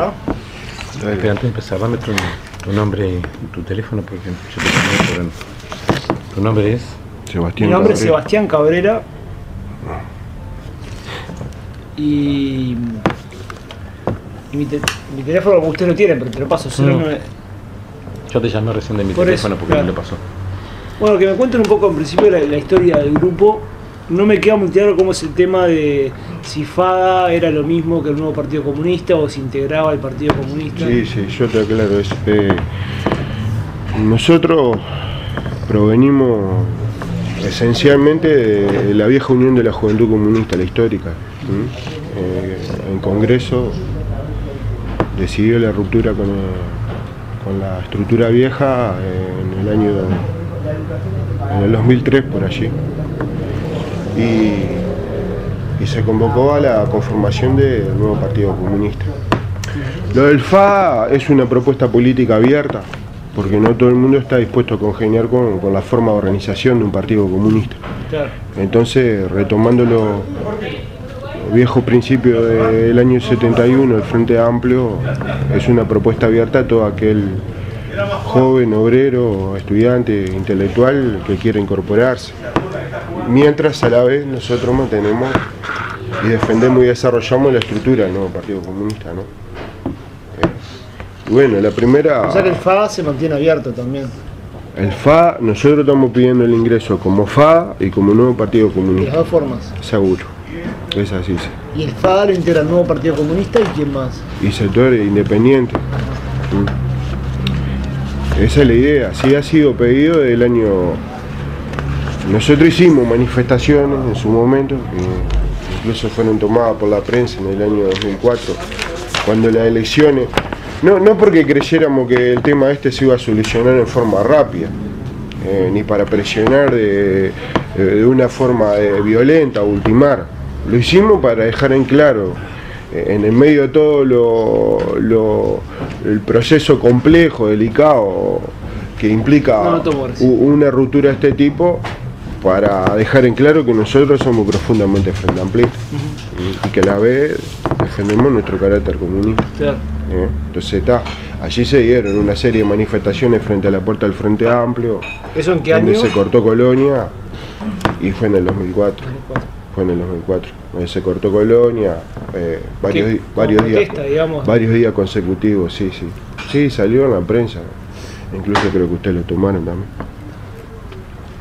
¿Ah? Antes de empezar, dame tu nombre y tu teléfono, porque yo te conozco. ¿Tu nombre es? Sebastián. Mi nombre es Sebastián Cabrera. Y mi teléfono, como ustedes lo tienen, pero te lo paso. No. Yo te llamé recién de mi teléfono porque me lo pasó. Bueno, que me cuenten un poco en principio la historia del grupo. No me queda muy claro cómo es el tema de si FADA era lo mismo que el Nuevo Partido Comunista o si integraba el Partido Comunista. Sí, sí, yo te aclaro. Nosotros provenimos esencialmente de la vieja Unión de la Juventud Comunista, la histórica. En Congreso decidió la ruptura con la estructura vieja en el 2003 por allí. Y se convocó a la conformación del Nuevo Partido Comunista. Lo del FADA es una propuesta política abierta, porque no todo el mundo está dispuesto a congeniar con la forma de organización de un partido comunista. Entonces, retomando los viejos principios del año 71, el Frente Amplio es una propuesta abierta a todo aquel joven, obrero, estudiante, intelectual que quiera incorporarse. Mientras a la vez nosotros mantenemos y defendemos y desarrollamos la estructura del Nuevo Partido Comunista, ¿no? Bueno, la primera... O sea que el FADA se mantiene abierto también. El FADA, nosotros estamos pidiendo el ingreso como FADA y como Nuevo Partido Comunista. De las dos formas. Seguro, es así, sí. ¿Y el FADA lo integra el Nuevo Partido Comunista y quién más? Y sectores independientes. Esa es la idea, sí ha sido pedido desde el año... Nosotros hicimos manifestaciones en su momento, que incluso fueron tomadas por la prensa en el año 2004, cuando las elecciones... No porque creyéramos que el tema este se iba a solucionar en forma rápida, ni para presionar de una forma violenta o ultimar. Lo hicimos para dejar en claro, en el medio de todo el proceso complejo, delicado, que implica una ruptura de este tipo, para dejar en claro que nosotros somos profundamente frente amplistas y que a la vez defendemos nuestro carácter comunista. Claro. Entonces allí se dieron una serie de manifestaciones frente a la puerta del Frente Amplio. ¿Eso en qué año? Donde se cortó Colonia y fue en el 2004. Fue en el 2004. Donde se cortó Colonia varios días consecutivos, sí, sí. Sí, salió en la prensa. Incluso creo que ustedes lo tomaron también.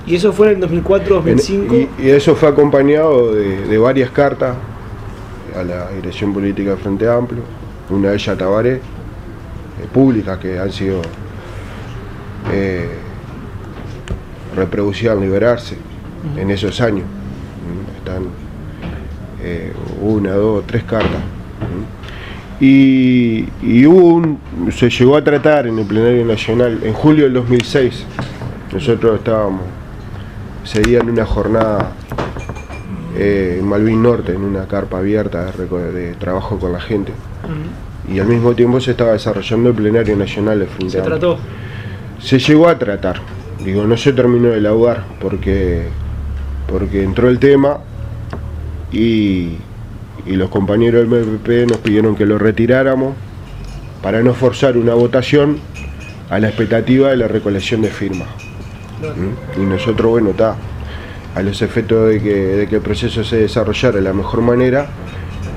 ¿Y eso fue en el 2004-2005? Y eso fue acompañado de varias cartas a la dirección política del Frente Amplio, una de ellas a Tabaré, públicas, que han sido reproducidas en Liberarse en esos años. Están una, dos, tres cartas. Y se llegó a tratar en el Plenario Nacional en julio del 2006. Nosotros estábamos ese día en una jornada en Malvin Norte, en una carpa abierta de trabajo con la gente. Y al mismo tiempo se estaba desarrollando el Plenario Nacional de Frente Amplio. ¿Se trató? Se llegó a tratar. Digo, no se terminó de elaborar porque entró el tema y los compañeros del MPP nos pidieron que lo retiráramos para no forzar una votación a la expectativa de la recolección de firmas. Y nosotros, bueno, a los efectos de que el proceso se desarrollara de la mejor manera,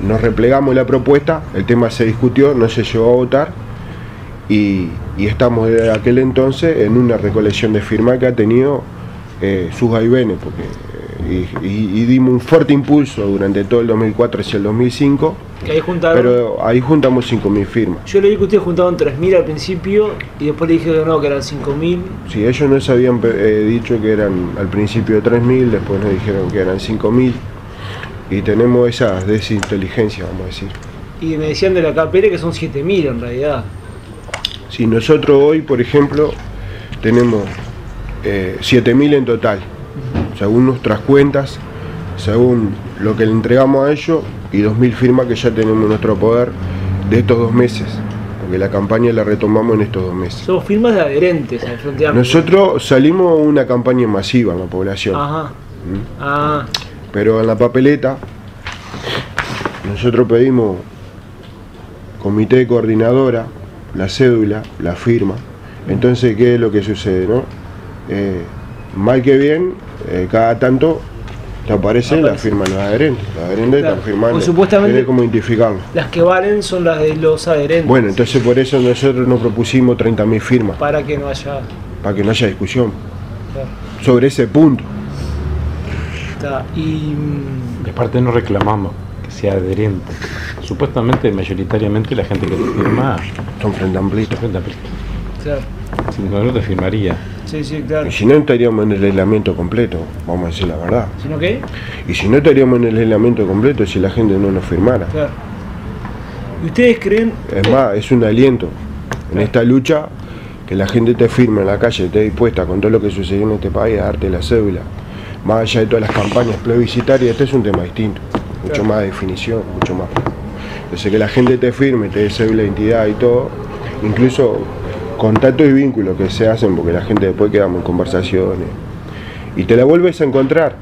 nos replegamos la propuesta, el tema se discutió, no se llegó a votar y estamos desde aquel entonces en una recolección de firmas que ha tenido sus vaivenes, porque y dimos un fuerte impulso durante todo el 2004 hacia el 2005, que ahí pero ahí juntamos 5.000 firmas. Yo leí que ustedes juntaban 3.000 al principio y después le dije que no, que eran 5.000. Sí, ellos nos habían dicho que eran al principio 3.000, después nos dijeron que eran 5.000 y tenemos esa desinteligencia, vamos a decir. Y me decían de la KPL que son 7.000 en realidad. Sí, nosotros hoy, por ejemplo, tenemos 7.000 en total. Según nuestras cuentas, según lo que le entregamos a ellos y 2.000 firmas que ya tenemos en nuestro poder de estos 2 meses, porque la campaña la retomamos en estos 2 meses. Son firmas de adherentes al Frente Amplio. Nosotros salimos a una campaña masiva en la población. Ajá. Ah. Pero en la papeleta nosotros pedimos comité de coordinadora, la cédula, la firma. Entonces, ¿qué es lo que sucede? ¿No? Mal que bien, cada tanto te aparece la firma de los adherentes. Los adherentes están firmando. Pues, supuestamente, ¿cómo identificarlos? Las que valen son las de los adherentes. Bueno, entonces por eso nosotros nos propusimos 30.000 firmas. Para que no haya discusión. Claro. Sobre ese punto. Está. Y de parte no reclamamos que sea adherente. Supuestamente, mayoritariamente, la gente que te firma son frente amplista. Claro. Si no, no te firmaría. Sí, sí, claro. Y si no, estaríamos en el aislamiento completo, vamos a decir la verdad. ¿Si no qué? Y si no, estaríamos en el aislamiento completo si la gente no nos firmara. Claro. ¿Y ustedes creen? Es más, es un aliento. En esta lucha, que la gente te firme en la calle, esté dispuesta con todo lo que sucedió en este país a darte la cédula. Más allá de todas las campañas plebiscitarias, este es un tema distinto. Mucho más de definición, mucho más. Entonces, que la gente te firme, te dé cédula de identidad y todo, incluso contactos y vínculos que se hacen, porque la gente después quedamos en conversaciones y te la vuelves a encontrar.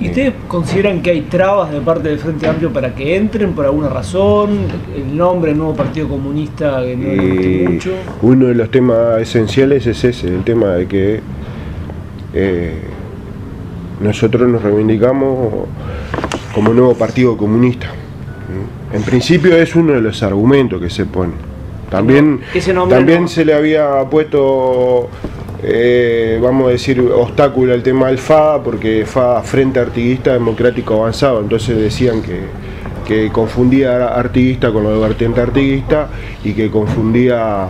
¿Y ustedes consideran que hay trabas de parte del Frente Amplio para que entren por alguna razón? El nombre, el Nuevo Partido Comunista, que no gusta mucho. Uno de los temas esenciales es ese, el tema de que nosotros nos reivindicamos como Nuevo Partido Comunista. En principio es uno de los argumentos que se pone. También se le había puesto, vamos a decir, obstáculo al tema del FADA, porque FADA, Frente Artiguista Democrático Avanzado, entonces decían que confundía artiguista con lo de vertiente artiguista y que confundía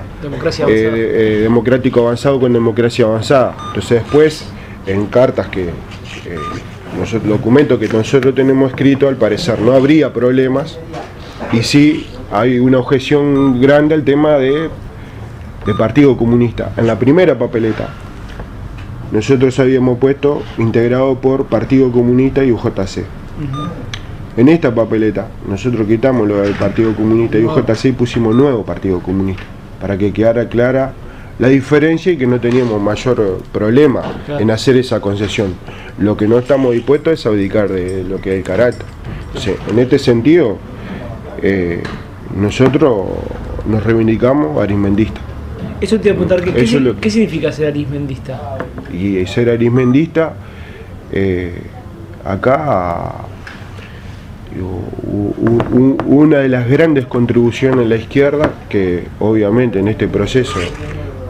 democrático avanzado con democracia avanzada. Entonces después, en cartas que documentos que nosotros tenemos escrito, al parecer no habría problemas, y sí hay una objeción grande al tema de Partido Comunista. En la primera papeleta nosotros habíamos puesto integrado por Partido Comunista y UJC. En esta papeleta nosotros quitamos lo del Partido Comunista y UJC y pusimos Nuevo Partido Comunista, para que quedara clara la diferencia y que no teníamos mayor problema en hacer esa concesión. Lo que no estamos dispuestos es abdicar de lo que es el carácter. Entonces, en este sentido, nosotros nos reivindicamos arismendistas. Eso te voy a preguntar, ¿qué significa ser arismendista? Y ser arismendista, acá una de las grandes contribuciones de la izquierda, que obviamente en este proceso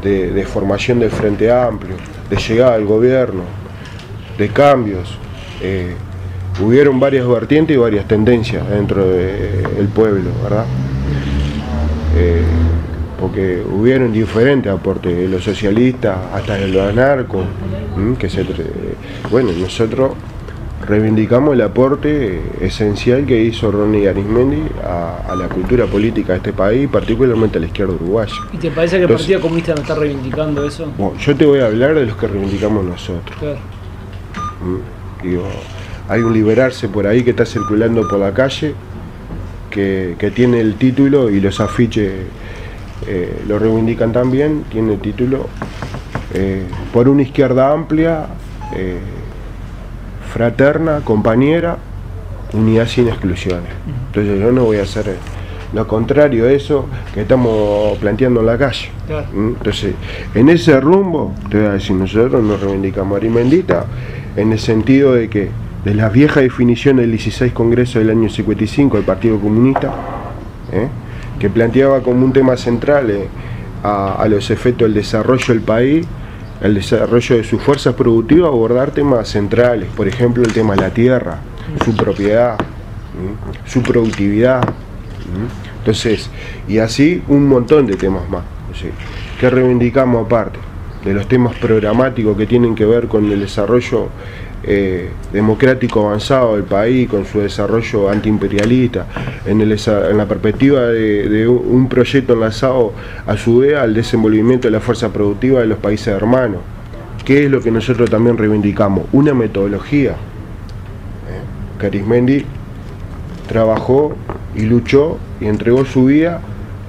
de formación del Frente Amplio, de llegada al gobierno, de cambios, hubieron varias vertientes y varias tendencias dentro del pueblo, ¿verdad? Porque hubieron diferentes aportes de los socialistas, hasta de los anarcos, bueno, nosotros reivindicamos el aporte esencial que hizo Ronnie Arismendi a la cultura política de este país, particularmente a la izquierda uruguaya. ¿Y te parece que el Partido Comunista no está reivindicando eso? Bueno, yo te voy a hablar de los que reivindicamos nosotros. Claro. Digo, hay un Liberarse por ahí que está circulando por la calle, que tiene el título, y los afiches lo reivindican también, tiene el título por una izquierda amplia, fraterna, compañera, unidad sin exclusiones. Entonces yo no voy a hacer lo contrario a eso que estamos planteando en la calle. Entonces, en ese rumbo, te voy a decir, nosotros nos reivindicamos arismendistas, en el sentido de que de las viejas definiciones del 16 Congreso del año 55 del Partido Comunista, que planteaba como un tema central a los efectos del desarrollo del país, el desarrollo de sus fuerzas productivas, abordar temas centrales, por ejemplo el tema de la tierra, su propiedad, su productividad, entonces, y así un montón de temas más, que reivindicamos aparte de los temas programáticos que tienen que ver con el desarrollo democrático avanzado del país, con su desarrollo antiimperialista, en la perspectiva de un proyecto enlazado a su vez al desenvolvimiento de la fuerza productiva de los países hermanos. ¿Qué es lo que nosotros también reivindicamos? Una metodología. Arismendi trabajó y luchó y entregó su vida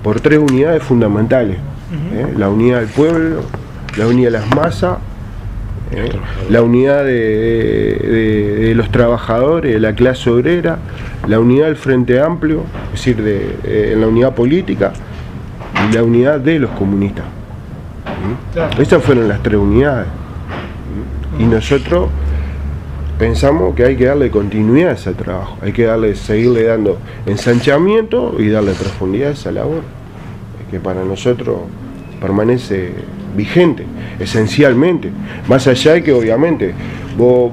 por tres unidades fundamentales: la unidad del pueblo, la unidad de las masas la unidad de los trabajadores, de la clase obrera, la unidad del Frente Amplio, es decir, en la unidad política, y la unidad de los comunistas. Esas fueron las tres unidades. Y nosotros pensamos que hay que darle continuidad a ese trabajo, hay que darle, seguirle dando ensanchamiento y darle profundidad a esa labor, que para nosotros permanece vigente, esencialmente, más allá de que obviamente vos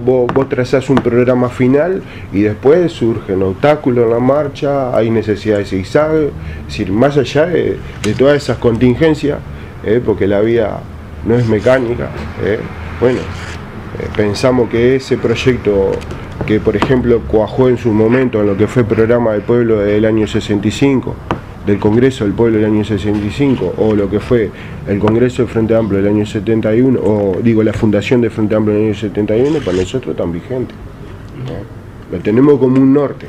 trazás un programa final y después surgen obstáculos en la marcha, hay necesidad de zigzag, es decir, más allá de todas esas contingencias, porque la vida no es mecánica, bueno, pensamos que ese proyecto que por ejemplo cuajó en su momento en lo que fue programa del pueblo del año 65, del Congreso del Pueblo del año 65, o lo que fue el Congreso del Frente Amplio del año 71, o digo, la fundación del Frente Amplio del año 71, para nosotros tan vigente, ¿no? Lo tenemos como un norte.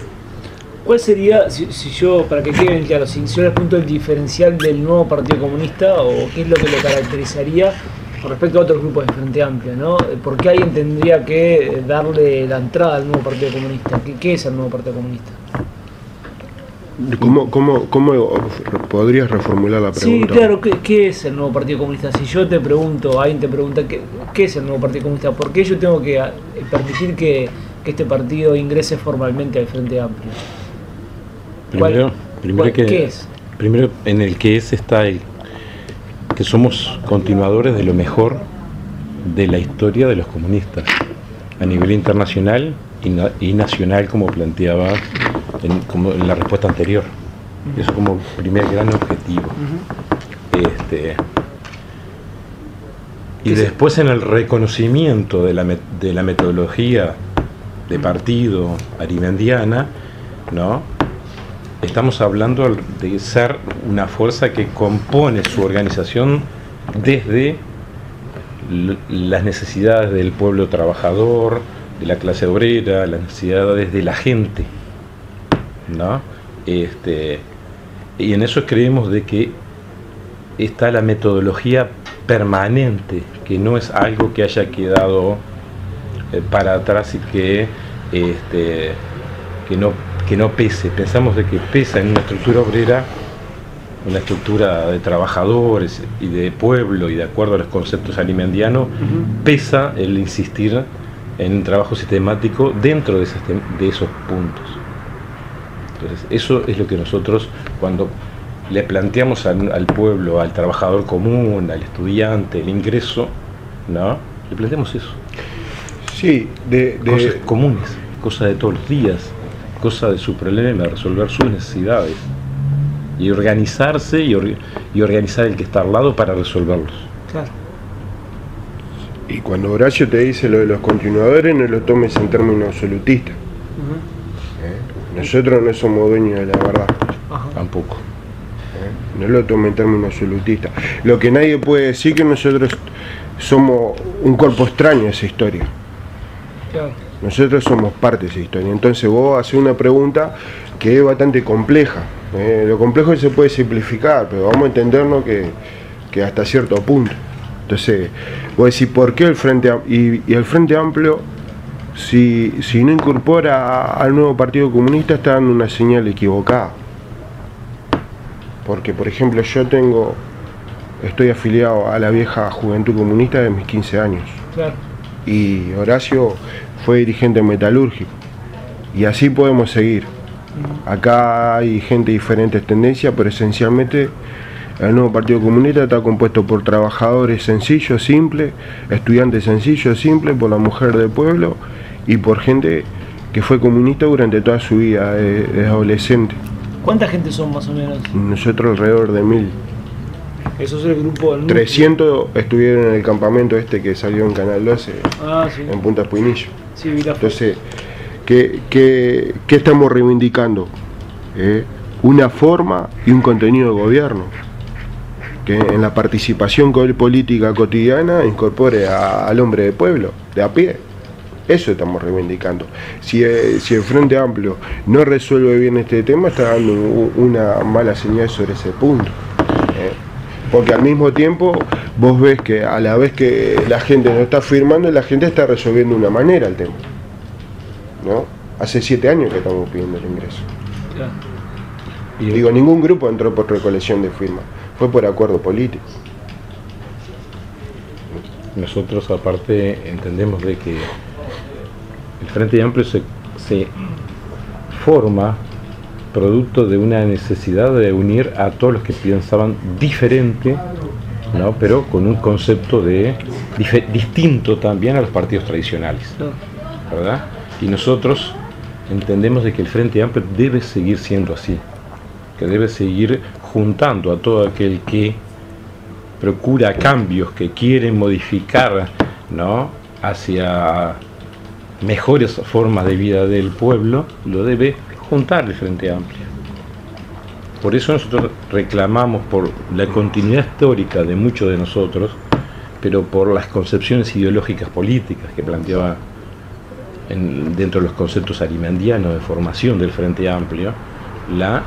¿Cuál sería, si yo, para que queden claros, si yo les pregunto el diferencial del nuevo Partido Comunista, o qué es lo que lo caracterizaría con respecto a otros grupos del Frente Amplio, ¿no? ¿Por qué alguien tendría que darle la entrada al nuevo Partido Comunista? ¿Qué es el nuevo Partido Comunista? ¿Cómo podrías reformular la pregunta? Sí, claro, ¿qué es el nuevo Partido Comunista? Si yo te pregunto, alguien te pregunta ¿qué es el nuevo Partido Comunista? ¿Por qué yo tengo que permitir que este partido ingrese formalmente al Frente Amplio? ¿Qué es? Primero, en el que es está el que somos continuadores de lo mejor de la historia de los comunistas a nivel internacional y nacional, como planteaba como en la respuesta anterior. Eso como primer gran objetivo. Y después en el reconocimiento de la metodología de partido arimendiana, ¿no? Estamos hablando de ser una fuerza que compone su organización desde las necesidades del pueblo trabajador, de la clase obrera, las necesidades de la gente, ¿no? Y en eso creemos de que está la metodología permanente, que no es algo que haya quedado para atrás y que no pese. Pensamos de que pesa en una estructura obrera, una estructura de trabajadores y de pueblo, y de acuerdo a los conceptos alimendianos, pesa el insistir en un trabajo sistemático dentro de esos puntos. Entonces, eso es lo que nosotros, cuando le planteamos al pueblo, al trabajador común, al estudiante, el ingreso, ¿no? Le planteamos eso. Sí, cosas comunes, cosas de todos los días, cosas de su problema, resolver sus necesidades, y organizarse y organizar el que está al lado para resolverlos. Claro. Y cuando Horacio te dice lo de los continuadores, no lo tomes en términos absolutistas. Nosotros no somos dueños de la verdad. Ajá. Tampoco. No lo tomen en términos absolutistas. Lo que nadie puede decir que nosotros somos un cuerpo extraño a esa historia. Claro. Nosotros somos parte de esa historia. Entonces vos haces una pregunta que es bastante compleja. Lo complejo se puede simplificar, pero vamos a entendernos que hasta cierto punto. Entonces vos decís, ¿por qué el Frente Amplio? Y el Frente Amplio, si no incorpora al nuevo Partido Comunista, está dando una señal equivocada. Porque, por ejemplo, yo estoy afiliado a la vieja Juventud Comunista de mis 15 años. Claro. Y Horacio fue dirigente metalúrgico. Y así podemos seguir. Acá hay gente de diferentes tendencias, pero esencialmente el nuevo Partido Comunista está compuesto por trabajadores sencillos, simples, estudiantes sencillos, simples, por la mujer del pueblo y por gente que fue comunista durante toda su vida, desde adolescente. ¿Cuánta gente son más o menos? Nosotros alrededor de 1000. ¿Eso es el grupo? 300 estuvieron en el campamento este que salió en Canal 12, sí, en Punta Pinillo. Sí, entonces, ¿qué estamos reivindicando? Una forma y un contenido de gobierno que en la participación política cotidiana incorpore al hombre de pueblo, de a pie. Eso estamos reivindicando. Si el Frente Amplio no resuelve bien este tema, está dando una mala señal sobre ese punto. porque al mismo tiempo vos ves que a la vez que la gente no está firmando, la gente está resolviendo de una manera el tema, ¿no? Hace 7 años que estamos pidiendo el ingreso. Y digo, ningún grupo entró por recolección de firmas, fue por acuerdo político. Nosotros aparte entendemos de que el Frente Amplio se forma producto de una necesidad de unir a todos los que pensaban diferente, ¿no? Pero con un concepto de distinto también a los partidos tradicionales, ¿verdad? Y nosotros entendemos de que el Frente Amplio debe seguir siendo así, que debe seguir juntando a todo aquel que procura cambios, que quiere modificar, ¿no?, hacia mejores formas de vida del pueblo, lo debe juntar el Frente Amplio. Por eso nosotros reclamamos por la continuidad histórica de muchos de nosotros, pero por las concepciones ideológicas políticas que planteaba dentro de los conceptos arimendianos de formación del Frente Amplio, la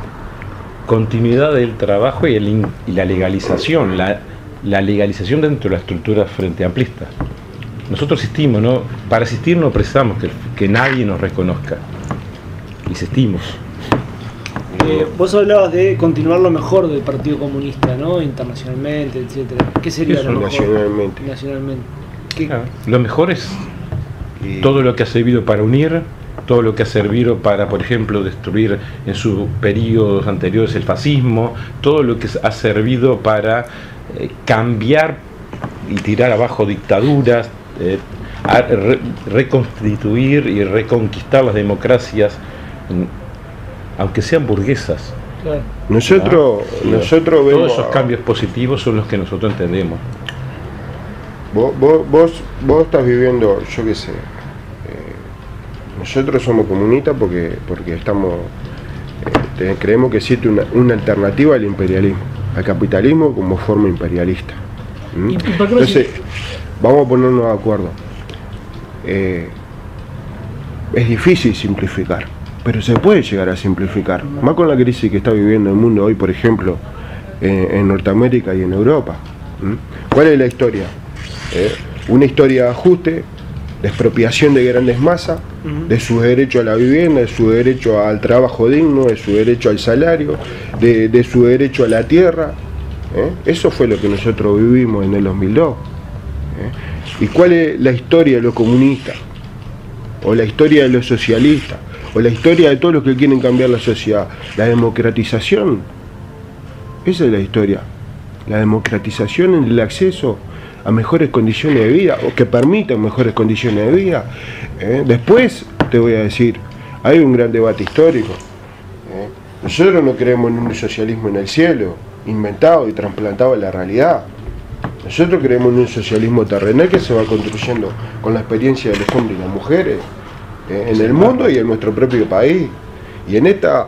continuidad del trabajo y, la legalización, la legalización dentro de la estructura frente amplista. Nosotros existimos, ¿no? Para existir no precisamos que nadie nos reconozca. Existimos. Vos hablabas de continuar lo mejor del Partido Comunista, ¿no? Internacionalmente, etcétera. ¿Qué sería lo mejor? Nacionalmente. ¿Qué? Lo mejor es todo lo que ha servido para unir, todo lo que ha servido para, por ejemplo, destruir en sus periodos anteriores el fascismo, todo lo que ha servido para cambiar y tirar abajo dictaduras, reconstituir y reconquistar las democracias, aunque sean burguesas. Nosotros vemos todos esos cambios positivos, son los que nosotros entendemos. Vos estás viviendo, yo qué sé, nosotros somos comunistas porque estamos, creemos que existe una alternativa al imperialismo, al capitalismo como forma imperialista. Entonces, vamos a ponernos de acuerdo. Es difícil simplificar, pero se puede llegar a simplificar, más con la crisis que está viviendo el mundo hoy, por ejemplo, en Norteamérica y en Europa. ¿Cuál es la historia? Una historia de ajuste, de expropiación de grandes masas, de su derecho a la vivienda, de su derecho al trabajo digno, de su derecho al salario, de su derecho a la tierra. Eso fue lo que nosotros vivimos en el 2002. ¿Y cuál es la historia de los comunistas? O la historia de los socialistas, o la historia de todos los que quieren cambiar la sociedad. La democratización. Esa es la historia. La democratización en el acceso a mejores condiciones de vida, o que permitan mejores condiciones de vida. Después, te voy a decir, hay un gran debate histórico. Nosotros no creemos en un socialismo en el cielo, inventado y trasplantado a la realidad. Nosotros creemos en un socialismo terrenal que se va construyendo con la experiencia de los hombres y las mujeres, en el mundo y en nuestro propio país. Y en esta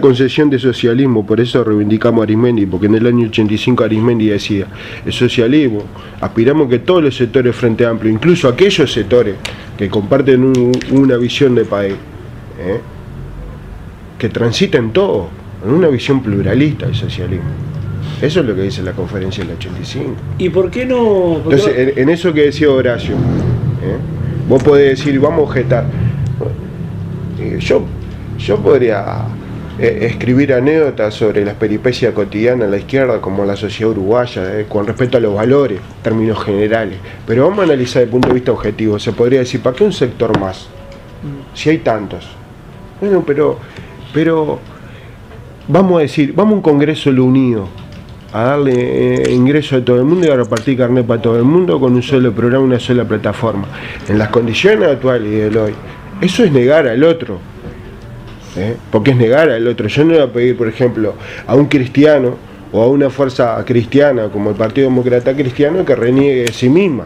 concesión de socialismo, por eso reivindicamos a Arismendi, porque en el año 85 Arismendi decía: el socialismo, aspiramos que todos los sectores Frente Amplio, incluso aquellos sectores que comparten una visión de país, que transiten todos en una visión pluralista del socialismo. Eso es lo que dice la conferencia del 85. ¿Y por qué no...? Entonces, en eso que decía Horacio, vos podés decir, vamos a objetar. Yo podría escribir anécdotas sobre las peripecias cotidianas de la izquierda, como la sociedad uruguaya, con respecto a los valores, términos generales. Pero vamos a analizar desde el punto de vista objetivo. Se podría decir, ¿para qué un sector más? Si hay tantos. Bueno, pero vamos a decir, vamos a un congreso lo unido, a darle ingreso a todo el mundo y a repartir carnet para todo el mundo con un solo programa, una sola plataforma. En las condiciones actuales y del hoy, eso es negar al otro. Porque es negar al otro. Yo no voy a pedir, por ejemplo, a un cristiano o a una fuerza cristiana como el Partido Demócrata Cristiano que reniegue de sí misma,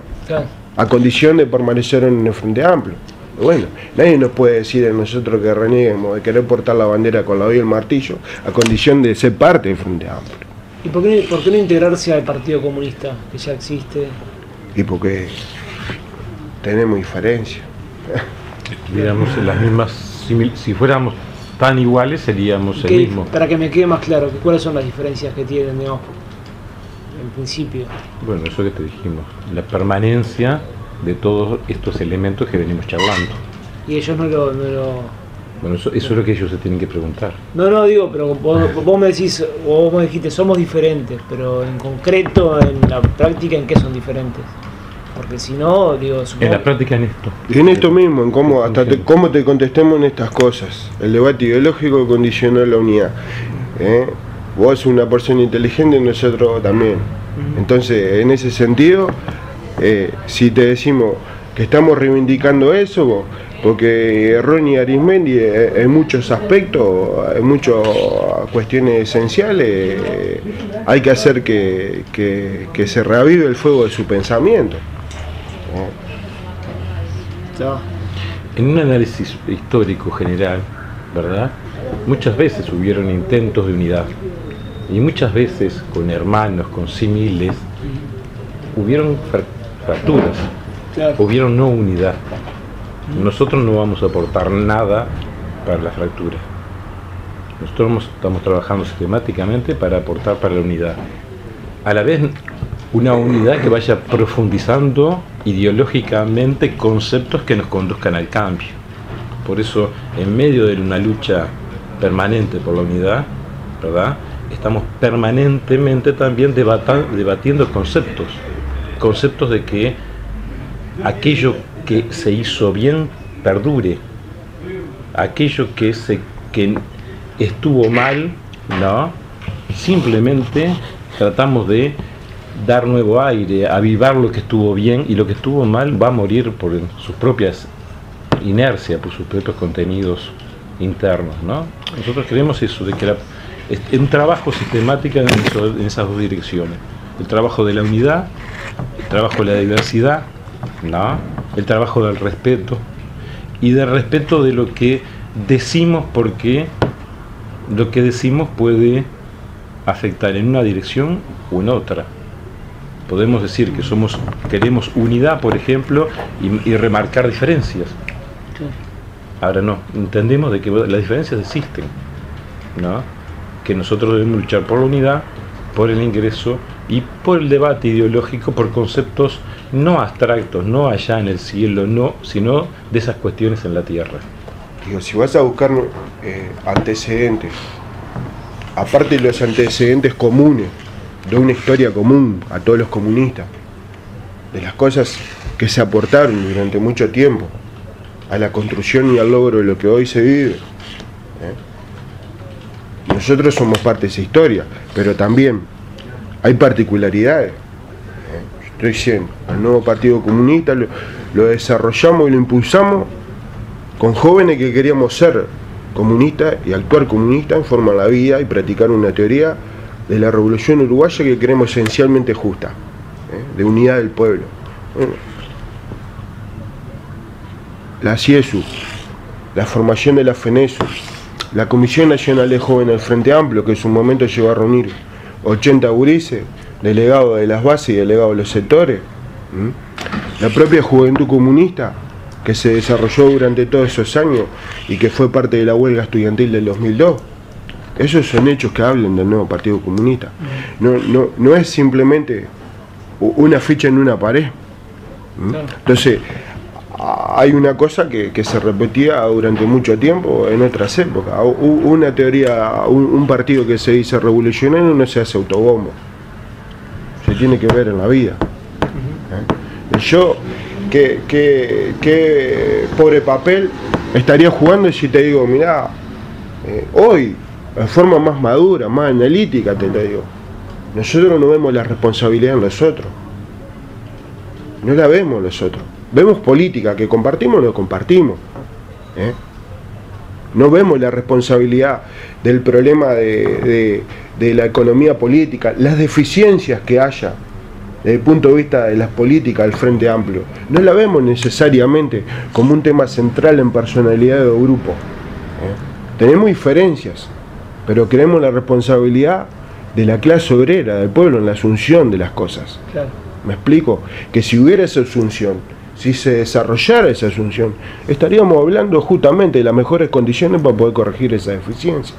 a condición de permanecer en el Frente Amplio. Bueno, nadie nos puede decir a nosotros que renieguemos de querer portar la bandera con la hoy y el martillo, a condición de ser parte del Frente Amplio. ¿Y por qué no integrarse al Partido Comunista, que ya existe? Y porque tenemos diferencias. Miramos las mismas, si fuéramos tan iguales seríamos el mismo. Para que me quede más claro, ¿cuáles son las diferencias que tienen, digamos? en principio. Bueno, eso que te dijimos, la permanencia de todos estos elementos que venimos charlando. Y ellos Bueno, eso es lo que ellos se tienen que preguntar. No, digo, pero vos me decís, o vos me dijiste, somos diferentes, pero en concreto, en la práctica, ¿en qué son diferentes? Porque si no, digo... En la práctica en esto. En esto mismo, en cómo, hasta cómo te contestamos en estas cosas. El debate ideológico condicionó la unidad. Vos sos una persona inteligente, nosotros también. Entonces, en ese sentido, si te decimos que estamos reivindicando eso, vos, porque Ronnie Arismendi en muchos aspectos, en muchas cuestiones esenciales, hay que hacer que se reavive el fuego de su pensamiento. En un análisis histórico general, ¿verdad? Muchas veces hubieron intentos de unidad y muchas veces con hermanos, con similes, hubieron fracturas, hubieron no unidad. Nosotros no vamos a aportar nada para la fractura. Nosotros estamos trabajando sistemáticamente para aportar para la unidad. A la vez, una unidad que vaya profundizando ideológicamente conceptos que nos conduzcan al cambio. Por eso, en medio de una lucha permanente por la unidad, ¿verdad?, estamos permanentemente también debatiendo conceptos. Conceptos de que aquello que se hizo bien perdure, aquello que estuvo mal, ¿no? Simplemente tratamos de dar nuevo aire, avivar lo que estuvo bien, y lo que estuvo mal va a morir por sus propias inercias, por sus propios contenidos internos, ¿no? Nosotros creemos eso, de que es un trabajo sistemático en esas dos direcciones: el trabajo de la unidad, el trabajo de la diversidad, ¿no?, el trabajo del respeto, y del respeto de lo que decimos, porque lo que decimos puede afectar en una dirección o en otra. Podemos decir que queremos unidad, por ejemplo, y remarcar diferencias. Ahora no, entendemos de que las diferencias existen, ¿no?, que nosotros debemos luchar por la unidad, por el ingreso y por el debate ideológico, por conceptos no abstractos, no allá en el cielo, no, sino de esas cuestiones en la tierra. Digo, si vas a buscar antecedentes, aparte de los antecedentes comunes, de una historia común a todos los comunistas, de las cosas que se aportaron durante mucho tiempo a la construcción y al logro de lo que hoy se vive, nosotros somos parte de esa historia, pero también hay particularidades. Estoy diciendo, al Nuevo Partido Comunista lo desarrollamos y lo impulsamos con jóvenes que queríamos ser comunistas y actuar comunistas en forma de la vida y practicar una teoría de la revolución uruguaya que creemos esencialmente justa, de unidad del pueblo. Bueno, la CIESU, la formación de la FENESU, la Comisión Nacional de Jóvenes del Frente Amplio, que en su momento llegó a reunir 80 gurises, delegados de las bases y delegados de los sectores, la propia Juventud Comunista, que se desarrolló durante todos esos años y que fue parte de la huelga estudiantil del 2002. Esos son hechos que hablan del Nuevo Partido Comunista. No es simplemente una ficha en una pared. Entonces, hay una cosa que se repetía durante mucho tiempo en otras épocas. Una teoría, un partido que se dice revolucionario no se hace autobombo. Se tiene que ver en la vida. Yo, qué pobre papel estaría jugando si te digo, mirá, hoy, en forma más madura, más analítica, te digo, nosotros no vemos la responsabilidad en nosotros. No la vemos nosotros. Vemos política, que compartimos o no compartimos. No vemos la responsabilidad del problema de la economía política, las deficiencias que haya desde el punto de vista de las políticas del Frente Amplio. No la vemos necesariamente como un tema central en personalidad o grupo. Tenemos diferencias, pero creemos la responsabilidad de la clase obrera, del pueblo, en la asunción de las cosas. ¿Me explico? Que si hubiera esa asunción, si se desarrollara esa asunción, estaríamos hablando justamente de las mejores condiciones para poder corregir esa deficiencia.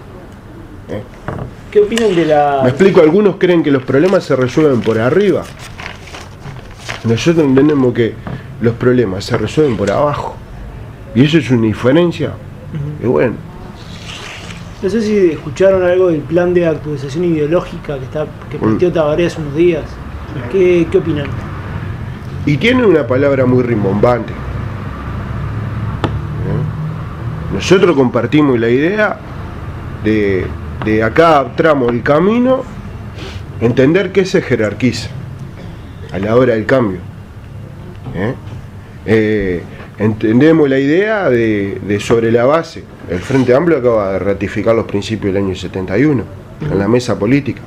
¿Qué opinan de la...? Me explico, algunos creen que los problemas se resuelven por arriba. Nosotros entendemos que los problemas se resuelven por abajo. Y eso es una diferencia. Uh-huh. Y bueno. No sé si escucharon algo del plan de actualización ideológica que planteó Tabaré hace unos días. ¿Qué opinan? Y tiene una palabra muy rimbombante. Nosotros compartimos la idea de acá tramo el camino, entender que se jerarquiza a la hora del cambio. Entendemos la idea de sobre la base. El Frente Amplio acaba de ratificar los principios del año 71 en la mesa política.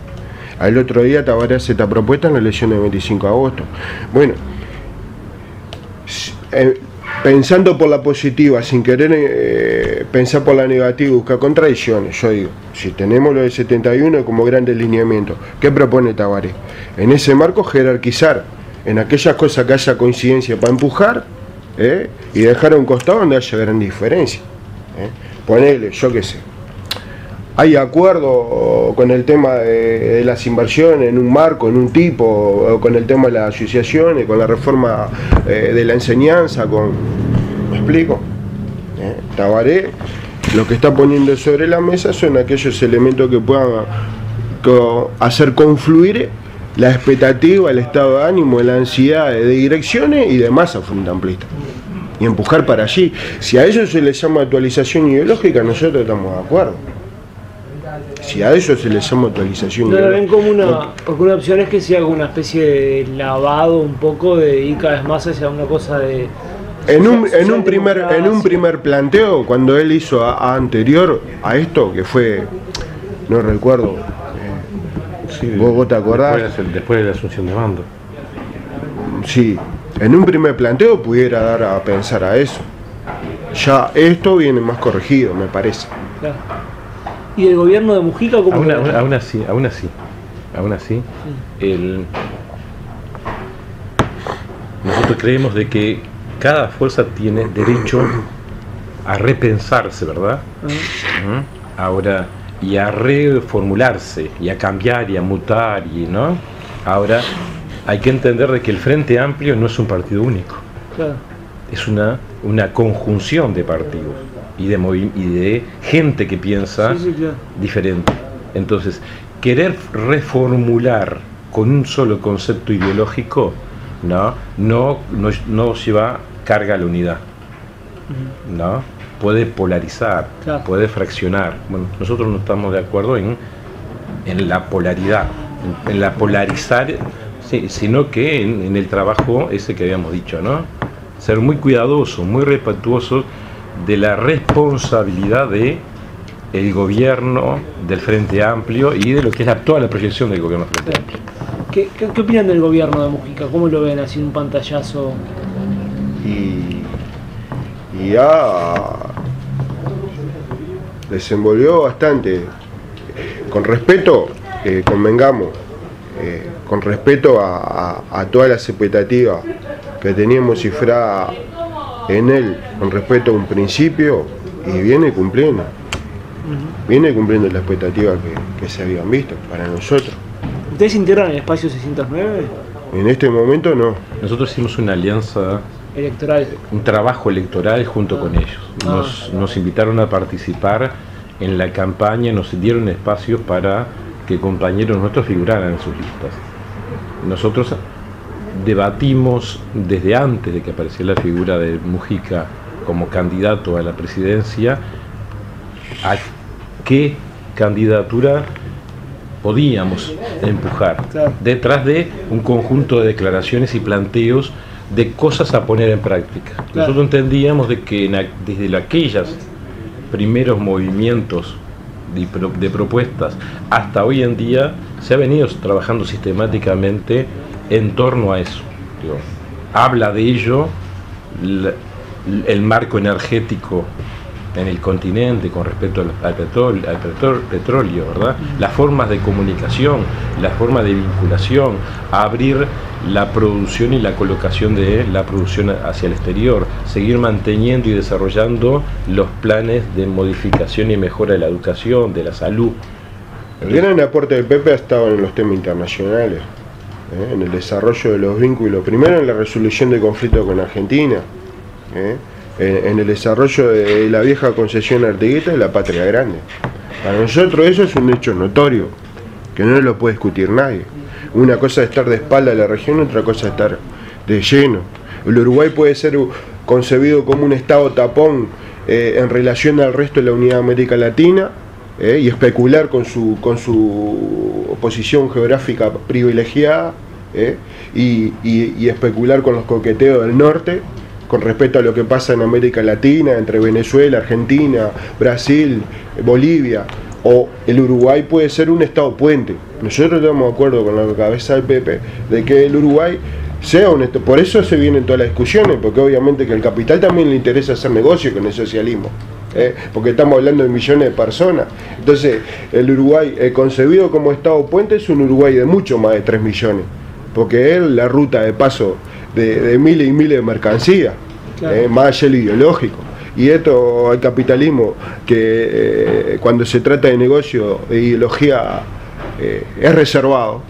Al otro día Tabaré hace esta propuesta en la elección del 25 de agosto. Bueno, pensando por la positiva, sin querer pensar por la negativa, buscar contradicciones. Yo digo, si tenemos lo del 71 como gran lineamiento, ¿qué propone Tabaré? En ese marco jerarquizar, en aquellas cosas que haya coincidencia para empujar, y dejar a un costado donde haya gran diferencia. Ponele, yo qué sé. Hay acuerdo con el tema de las inversiones en un marco, en un tipo, o con el tema de las asociaciones, con la reforma de la enseñanza, con... ¿Me explico? Tabaré, lo que está poniendo sobre la mesa son aquellos elementos que puedan hacer confluir la expectativa, el estado de ánimo, la ansiedad de direcciones y de masa fundamentalista. Y empujar para allí. Si a eso se le llama actualización ideológica, nosotros estamos de acuerdo. Si a eso se le llama actualización. No lo ven como una... Porque una opción es que se haga una especie de lavado un poco, de ir cada vez más hacia una cosa de... En un primer planteo, cuando él hizo anterior a esto, que fue... No recuerdo... sí, ¿vos te acordás? Después de la asunción de mando. Sí. En un primer planteo pudiera dar a pensar a eso. Ya esto viene más corregido, me parece. Claro. ¿Y el gobierno de Mujica cómo? Aún así. Nosotros creemos de que cada fuerza tiene derecho a repensarse, ¿verdad? Ahora, y a reformularse, y a cambiar, y a mutar, y ¿no? Ahora, hay que entender de que el Frente Amplio no es un partido único. Claro. Es una conjunción de partidos y de gente que piensa diferente. Entonces, querer reformular con un solo concepto ideológico no lleva carga a la unidad. ¿No? Puede polarizar, claro, puede fraccionar. Bueno, nosotros no estamos de acuerdo en la polaridad, en la polarizar, sí, sino que en el trabajo ese que habíamos dicho, ¿no? Ser muy cuidadosos, muy respetuosos de la responsabilidad de el gobierno del Frente Amplio y de lo que es toda la proyección del gobierno del Frente Amplio. ¿Qué opinan del gobierno de Mujica? ¿Cómo lo ven así en un pantallazo? Y ya desenvolvió bastante. Con respeto, convengamos, con respeto a todas las expectativas que teníamos cifrada en él con respecto a un principio, y viene cumpliendo las expectativas que se habían visto para nosotros. ¿Ustedes integran el Espacio 609? En este momento no. Nosotros hicimos una alianza electoral, un trabajo electoral junto con ellos. Nos invitaron a participar en la campaña, nos dieron espacios para que compañeros nuestros figuraran en sus listas. Nosotros debatimos desde antes de que apareciera la figura de Mujica como candidato a la presidencia a qué candidatura podíamos empujar, detrás de un conjunto de declaraciones y planteos de cosas a poner en práctica. Nosotros entendíamos de que desde aquellos primeros movimientos de propuestas hasta hoy en día se ha venido trabajando sistemáticamente en torno a eso. Digo, habla de ello el marco energético en el continente con respecto al petróleo, ¿verdad? Las formas de comunicación, las formas de vinculación, abrir la producción y la colocación de la producción hacia el exterior, seguir manteniendo y desarrollando los planes de modificación y mejora de la educación, de la salud. El gran aporte del PP ha estado en los temas internacionales, en el desarrollo de los vínculos, primero en la resolución del conflicto con Argentina, en el desarrollo de la vieja concesión artigueta de la patria grande. Para nosotros eso es un hecho notorio, que no lo puede discutir nadie. Una cosa es estar de espalda a la región, otra cosa es estar de lleno. El Uruguay puede ser concebido como un estado tapón en relación al resto de la unidad de América Latina, y especular con su posición geográfica privilegiada, y especular con los coqueteos del norte con respecto a lo que pasa en América Latina, entre Venezuela, Argentina, Brasil, Bolivia. O el Uruguay puede ser un estado puente. Nosotros estamos de acuerdo con la cabeza del PP de que el Uruguay sea honesto. Por eso se vienen todas las discusiones, porque obviamente que al capital también le interesa hacer negocio con el socialismo, porque estamos hablando de millones de personas. Entonces el Uruguay concebido como estado puente es un Uruguay de mucho más de 3 millones, porque es la ruta de paso de miles y miles de mercancías, claro. Más allá del ideológico. Y esto al capitalismo, que cuando se trata de negocio, de ideología, es reservado,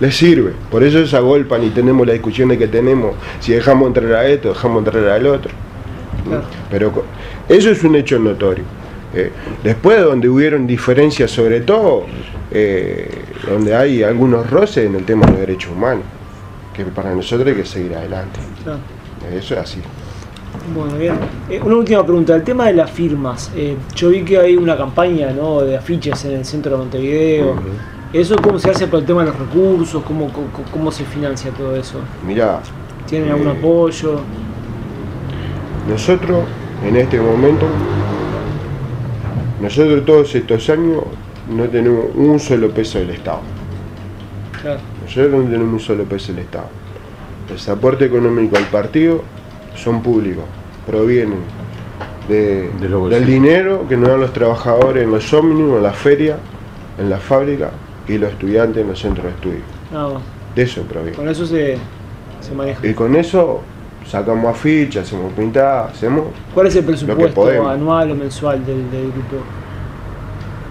les sirve. Por eso se agolpan y tenemos las discusiones que tenemos, si dejamos entrar a esto, dejamos entrar al otro. Claro. Pero eso es un hecho notorio. Después, donde hubieron diferencias, sobre todo donde hay algunos roces en el tema de los derechos humanos, que para nosotros hay que seguir adelante. Claro. Eso es así. Bueno, bien. Una última pregunta, el tema de las firmas. Yo vi que hay una campaña, ¿no?, de afiches en el centro de Montevideo. Uh-huh. ¿Eso cómo se hace para el tema de los recursos? ¿Cómo se financia todo eso? Mirá, ¿tienen algún apoyo? Nosotros, en este momento, nosotros todos estos años no tenemos un solo peso del Estado. Claro. Nosotros no tenemos un solo peso del Estado. El aporte económico al partido son públicos, provienen del dinero que nos dan los trabajadores en los ómnibus, en la feria, en la fábrica, y los estudiantes en los centros de estudio. Ah, de eso proviene. Con eso se maneja. Y con eso sacamos afichas, hacemos pintadas, hacemos. ¿Cuál es el presupuesto anual o mensual del grupo?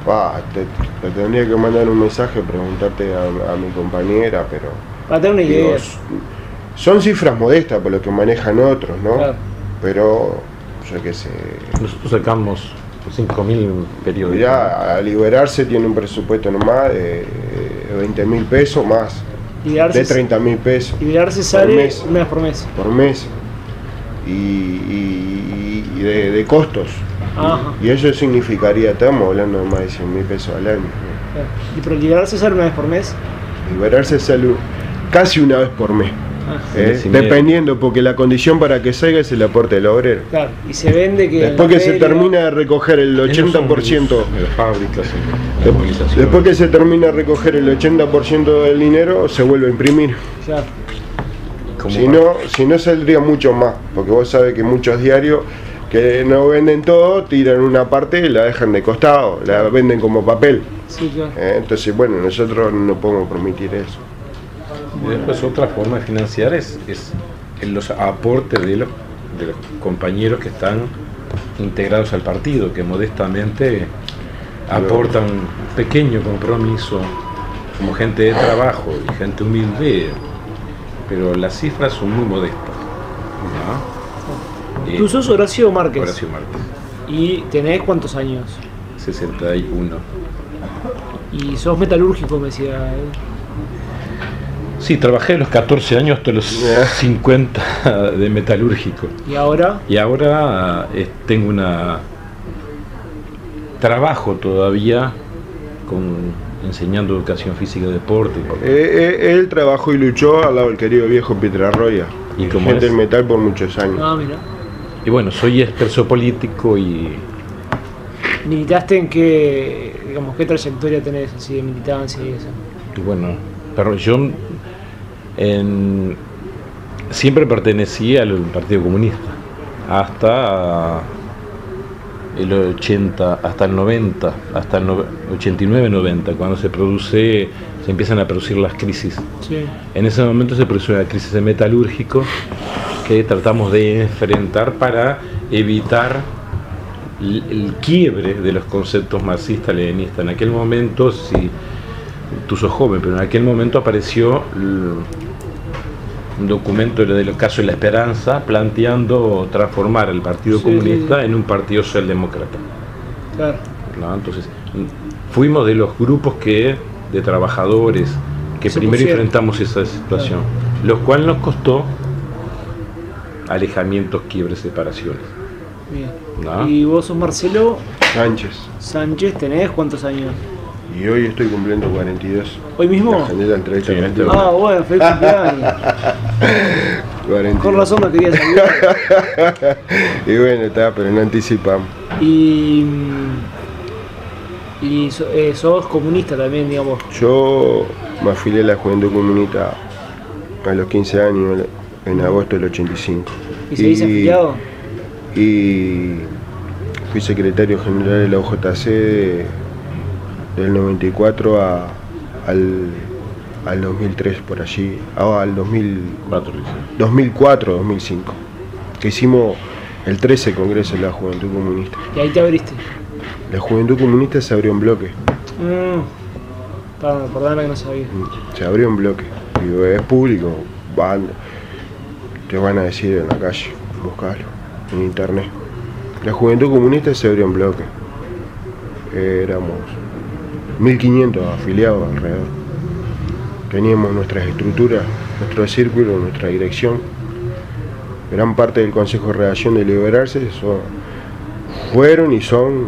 Ah, te tendría que mandar un mensaje, preguntarte a mi compañera, pero para tener una idea. Son cifras modestas por lo que manejan otros, ¿no? Claro. Pero, yo qué sé. Nosotros sacamos 5.000 periodos. Mirá, a Liberarse tiene un presupuesto nomás de 20.000 pesos más. Liberarse, de 30.000 pesos. Liberarse sale mes, una vez por mes. Por mes. Y de costos. Ajá. Y eso significaría, estamos hablando de más de 100.000 pesos al año, ¿no? Claro. ¿Y pero Liberarse sale una vez por mes? Liberarse sale casi una vez por mes. Ah, dependiendo, porque la condición para que salga es el aporte del obrero. Claro, y se vende que después que se termina de recoger el 80% de las fábricas, después que se termina de recoger el 80% del dinero, se vuelve a imprimir. Claro. Si no saldría mucho más, porque vos sabés que muchos diarios que no venden todo, tiran una parte y la dejan de costado, la venden como papel. Sí, claro. Entonces, bueno, nosotros no podemos permitir eso. Y después otra forma de financiar es los aportes de los compañeros que están integrados al partido, que modestamente aportan un pequeño compromiso como gente de trabajo y gente humilde, pero las cifras son muy modestas, ¿no? Tú sos Horacio Márquez. Horacio Márquez. ¿Y tenés cuántos años? 61. ¿Y sos metalúrgico, me decía él? Sí, trabajé los 14 años hasta los 50 de metalúrgico. ¿Y ahora? Y ahora tengo trabajo todavía enseñando educación física y deporte. Él trabajó y luchó al lado del querido viejo Pietra Arroya, dirigente del metal por muchos años. Ah, mira. Y bueno, soy experto político y... ¿Militaste en qué, digamos, qué trayectoria tenés así de militancia y eso? Y bueno, pero yo... siempre pertenecía al Partido Comunista hasta el 80, hasta el 90, hasta el 89-90, cuando se empiezan a producir las crisis. Sí. En ese momento se produjo una crisis de metalúrgico que tratamos de enfrentar para evitar el quiebre de los conceptos marxistas-leninistas. En aquel momento, si tú sos joven, pero en aquel momento apareció un documento del caso de La Esperanza planteando transformar el Partido Comunista en un partido socialdemócrata. Claro. ¿No? Entonces, fuimos de los grupos de trabajadores que primero enfrentamos esa situación, claro, lo cual nos costó alejamientos, quiebres, separaciones. Bien. ¿No? ¿Y vos sos Marcelo? Sánchez. Sánchez, ¿tenés cuántos años? Y hoy estoy cumpliendo 42. ¿Hoy mismo? Sí, ah, bueno, feliz cumpleaños. Con razón no quería salir. Y bueno, está, pero no anticipamos. Y sos comunista también, digamos. Yo me afilié a la Juventud Comunista a los 15 años, en agosto del 85. ¿Y seguís afiliado? Y fui secretario general de la UJC del 94 al 2003, por allí, al 2004-2005, que hicimos el 13 Congreso de la Juventud Comunista. ¿Y ahí te abriste? La Juventud Comunista se abrió en bloque. Perdóname que no sabía. Se abrió en bloque. Digo, es público, te van a decir en la calle, buscalo, en internet. La Juventud Comunista se abrió en bloque. Éramos 1500 afiliados alrededor. Teníamos nuestras estructuras, nuestro círculo, nuestra dirección. Gran parte del Consejo de Redacción de Liberarse fueron y son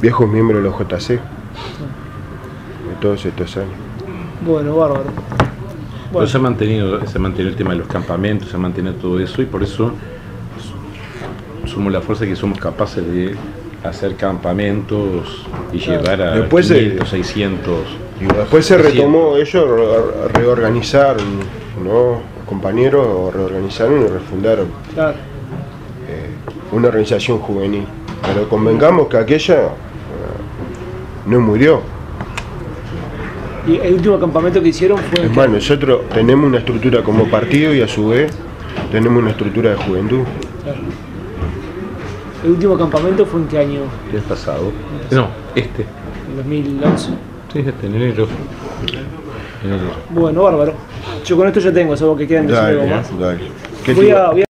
viejos miembros de la UJC de todos estos años. Bueno, bárbaro. Bueno. Se ha mantenido el tema de los campamentos, se ha mantenido todo eso, y por eso somos la fuerza que somos capaces de hacer campamentos y llegar a 500, 600. Después se retomó, ellos reorganizaron, ¿no? Los compañeros reorganizaron y refundaron. Claro. Una organización juvenil. Pero convengamos que aquella no murió. ¿Y el último campamento que hicieron fue? Es más, nosotros tenemos una estructura como partido y a su vez tenemos una estructura de juventud. Claro. ¿El último campamento fue en qué año? El pasado. No, este. ¿En 2011? Sí, este, en enero. Bueno, bárbaro. Yo con esto ya tengo, salvo que quedan de algo más. Dale. Voy a